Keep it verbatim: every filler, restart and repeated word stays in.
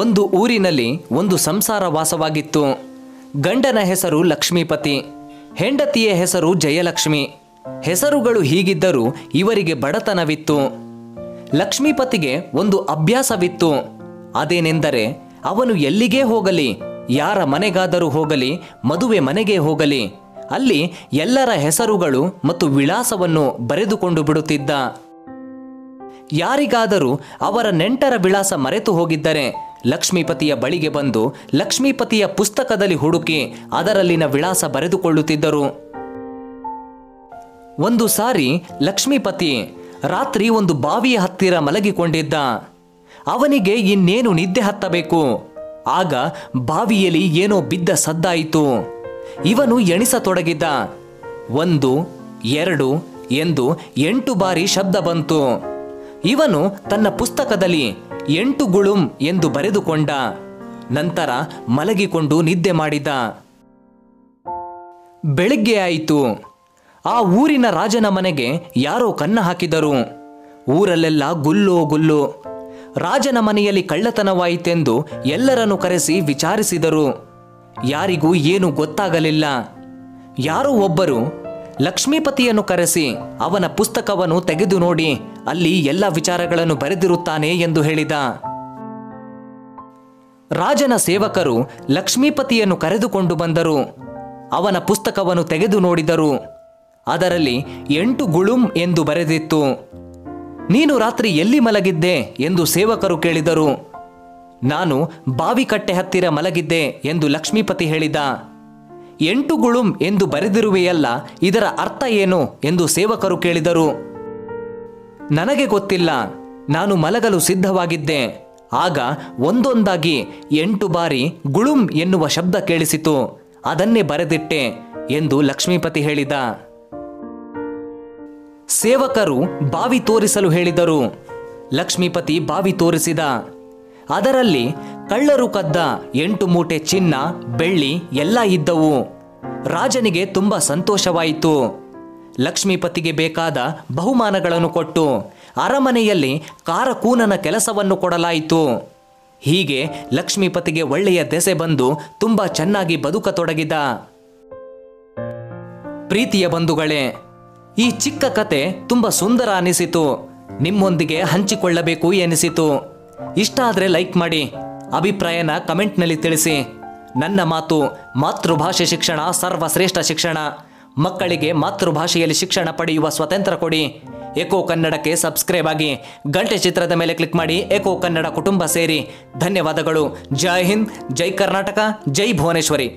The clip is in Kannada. ಒಂದು ಊರಿನಲ್ಲಿ ಒಂದು ಸಂಸಾರ ವಾಸವಾಗಿತ್ತು. ಗಂಡನ ಹೆಸರು ಲಕ್ಷ್ಮೀಪತಿ, ಹೆಂಡತಿಯ ಹೆಸರು ಜಯಲಕ್ಷ್ಮಿ. ಹೆಸರುಗಳು ಹೀಗಿದ್ದರೂ ಇವರಿಗೆ ಬಡತನವಿತ್ತು. ಲಕ್ಷ್ಮೀಪತಿಗೆ ಒಂದು ಅಭ್ಯಾಸವಿತ್ತು. ಅದೇನೆಂದರೆ, ಅವನು ಎಲ್ಲಿಗೇ ಹೋಗಲಿ, ಯಾರ ಮನೆಗಾದರೂ ಹೋಗಲಿ, ಮದುವೆ ಮನೆಗೆ ಹೋಗಲಿ, ಅಲ್ಲಿ ಎಲ್ಲರ ಹೆಸರುಗಳು ಮತ್ತು ವಿಳಾಸವನ್ನು ಬರೆದುಕೊಂಡು ಬಿಡುತ್ತಿದ್ದ. ಯಾರಿಗಾದರೂ ಅವರ ನೆಂಟರ ವಿಳಾಸ ಮರೆತು ಹೋಗಿದ್ದರೆ ಲಕ್ಷ್ಮೀಪತಿಯ ಬಳಿಗೆ ಬಂದು ಲಕ್ಷ್ಮೀಪತಿಯ ಪುಸ್ತಕದಲ್ಲಿ ಹುಡುಕಿ ಅದರಲ್ಲಿನ ವಿಳಾಸ ಬರೆದುಕೊಳ್ಳುತ್ತಿದ್ದರು. ಒಂದು ಸಾರಿ ಲಕ್ಷ್ಮೀಪತಿ ರಾತ್ರಿ ಒಂದು ಬಾವಿಯ ಹತ್ತಿರ ಮಲಗಿಕೊಂಡಿದ್ದ. ಅವನಿಗೆ ಇನ್ನೇನು ನಿದ್ದೆ ಹತ್ತಬೇಕು. ಆಗ ಬಾವಿಯಲ್ಲಿ ಏನೋ ಬಿದ್ದ ಸದ್ದಾಯಿತು. ಇವನು ಎಣಿಸತೊಡಗಿದ್ದ. ಒಂದು, ಎರಡು ಎಂದು ಎಂಟು ಬಾರಿ ಶಬ್ದ ಬಂತು. ಇವನು ತನ್ನ ಪುಸ್ತಕದಲ್ಲಿ ಎಂಟು ಗುಳುಂ ಎಂದು ಬರೆದುಕೊಂಡ. ನಂತರ ಮಲಗಿಕೊಂಡು ನಿದ್ದೆ ಮಾಡಿದ. ಬೆಳಗ್ಗೆ ಆಯಿತು. ಆ ಊರಿನ ರಾಜನ ಮನೆಗೆ ಯಾರೋ ಕನ್ನ ಹಾಕಿದರು. ಊರಲ್ಲೆಲ್ಲ ಗುಲ್ಲೋ ಗುಲ್ಲು. ರಾಜನ ಮನೆಯಲ್ಲಿ ಕಳ್ಳತನವಾಯಿತೆಂದು ಎಲ್ಲರನ್ನು ಕರೆಸಿ ವಿಚಾರಿಸಿದರು. ಯಾರಿಗೂ ಏನೂ ಗೊತ್ತಾಗಲಿಲ್ಲ. ಯಾರೋ ಒಬ್ಬರು ಲಕ್ಷ್ಮೀಪತಿಯನ್ನು ಕರೆಸಿ ಅವನ ಪುಸ್ತಕವನ್ನು ತೆಗೆದು ನೋಡಿ, ಅಲ್ಲಿ ಎಲ್ಲ ವಿಚಾರಗಳನ್ನು ಬರೆದಿರುತ್ತಾನೆ ಎಂದು ಹೇಳಿದ. ರಾಜನ ಸೇವಕರು ಲಕ್ಷ್ಮೀಪತಿಯನ್ನು ಕರೆದುಕೊಂಡು ಬಂದರು. ಅವನ ಪುಸ್ತಕವನ್ನು ತೆಗೆದು ನೋಡಿದರು. ಅದರಲ್ಲಿ ಎಂಟು ಗುಳುಂ ಎಂದು ಬರೆದಿತ್ತು. ನೀನು ರಾತ್ರಿ ಎಲ್ಲಿ ಮಲಗಿದ್ದೆ ಎಂದು ಸೇವಕರು ಕೇಳಿದರು. ನಾನು ಬಾವಿಕಟ್ಟೆ ಹತ್ತಿರ ಮಲಗಿದ್ದೆ ಎಂದು ಲಕ್ಷ್ಮೀಪತಿ ಹೇಳಿದ. ಎಂಟು ಗುಳುಂ ಎಂದು ಬರೆದಿರುವೆಯಲ್ಲ, ಇದರ ಅರ್ಥ ಏನು ಎಂದು ಸೇವಕರು ಕೇಳಿದರು. ನನಗೆ ಗೊತ್ತಿಲ್ಲ, ನಾನು ಮಲಗಲು ಸಿದ್ಧವಾಗಿದ್ದೆ. ಆಗ ಒಂದೊಂದಾಗಿ ಎಂಟು ಬಾರಿ ಗುಳುಂ ಎನ್ನುವ ಶಬ್ದ ಕೇಳಿಸಿತು. ಅದನ್ನೇ ಬರೆದಿಟ್ಟೆ ಎಂದು ಲಕ್ಷ್ಮೀಪತಿ ಹೇಳಿದ. ಸೇವಕರು ಬಾವಿ ತೋರಿಸಲು ಹೇಳಿದರು. ಲಕ್ಷ್ಮೀಪತಿ ಬಾವಿ ತೋರಿಸಿದ. ಅದರಲ್ಲಿ ಕಳ್ಳರು ಕದ್ದ ಎಂಟು ಮೂಟೆ ಚಿನ್ನ ಬೆಳ್ಳಿ ಎಲ್ಲ ಇದ್ದವು. ರಾಜನಿಗೆ ತುಂಬ ಸಂತೋಷವಾಯಿತು. ಲಕ್ಷ್ಮೀಪತಿಗೆ ಬೇಕಾದ ಬಹುಮಾನಗಳನ್ನು ಕೊಟ್ಟು ಅರಮನೆಯಲ್ಲಿ ಕಾರಕೂನನ ಕೆಲಸವನ್ನು ಕೊಡಲಾಯಿತು. ಹೀಗೆ ಲಕ್ಷ್ಮೀಪತಿಗೆ ಒಳ್ಳೆಯ ದೆಸೆ ಬಂದು ತುಂಬ ಚೆನ್ನಾಗಿ ಬದುಕತೊಡಗಿದ. ಪ್ರೀತಿಯ ಬಂಧುಗಳೇ, ಈ ಚಿಕ್ಕ ಕತೆ ತುಂಬ ಸುಂದರ ಅನಿಸಿತು. ನಿಮ್ಮೊಂದಿಗೆ ಹಂಚಿಕೊಳ್ಳಬೇಕು ಎನಿಸಿತು. ಇಷ್ಟ ಆದರೆ ಲೈಕ್ ಮಾಡಿ. ಅಭಿಪ್ರಾಯನ ಕಮೆಂಟ್ನಲ್ಲಿ ತಿಳಿಸಿ. ನನ್ನ ಮಾತು ಮಾತೃಭಾಷೆ ಶಿಕ್ಷಣ ಸರ್ವಶ್ರೇಷ್ಠ ಶಿಕ್ಷಣ. ಮಕ್ಕಳಿಗೆ ಮಾತೃಭಾಷೆಯಲ್ಲಿ ಶಿಕ್ಷಣ ಪಡೆಯುವ ಸ್ವಾತಂತ್ರ್ಯ ಕೊಡಿ. ಎಕೋ ಕನ್ನಡಕ್ಕೆ ಸಬ್ಸ್ಕ್ರೈಬ್ ಆಗಿ, ಗಂಟೆ ಚಿತ್ರದ ಮೇಲೆ ಕ್ಲಿಕ್ ಮಾಡಿ, ಎಕೋ ಕನ್ನಡ ಕುಟುಂಬ ಸೇರಿ. ಧನ್ಯವಾದಗಳು. ಜೈ ಹಿಂದ್, ಜೈ ಕರ್ನಾಟಕ, ಜೈ ಭುವನೇಶ್ವರಿ.